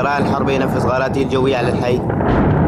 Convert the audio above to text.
طيران الحرب ينفذ غاراته الجوية على الحي.